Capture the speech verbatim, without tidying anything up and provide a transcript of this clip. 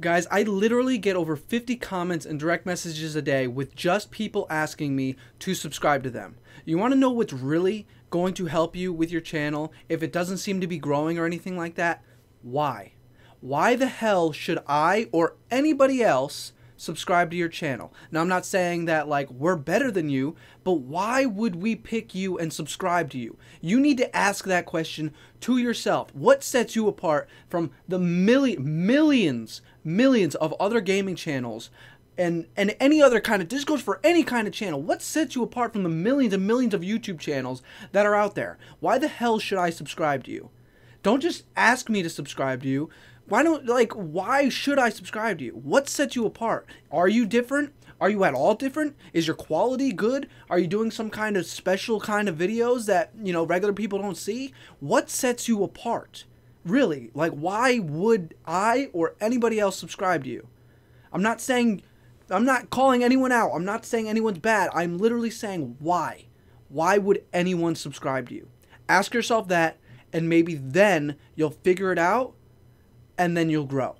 Guys, I literally get over fifty comments and direct messages a day with just people asking me to subscribe to them. You want to know what's really going to help you with your channel if it doesn't seem to be growing or anything like that? Why? Why the hell should I or anybody else subscribe to your channel? Now, I'm not saying that like we're better than you, but why would we pick you and subscribe to you? You need to ask that question to yourself. What sets you apart from the million, millions, millions of other gaming channels and, and any other kind of, this goes for any kind of channel. What sets you apart from the millions and millions of YouTube channels that are out there? Why the hell should I subscribe to you? Don't just ask me to subscribe to you. Why don't, like, why should I subscribe to you? What sets you apart? Are you different? Are you at all different? Is your quality good? Are you doing some kind of special kind of videos that, you know, regular people don't see? What sets you apart? Really, like, why would I or anybody else subscribe to you? I'm not saying, I'm not calling anyone out. I'm not saying anyone's bad. I'm literally saying why? Why would anyone subscribe to you? Ask yourself that, and maybe then you'll figure it out. And then you'll grow.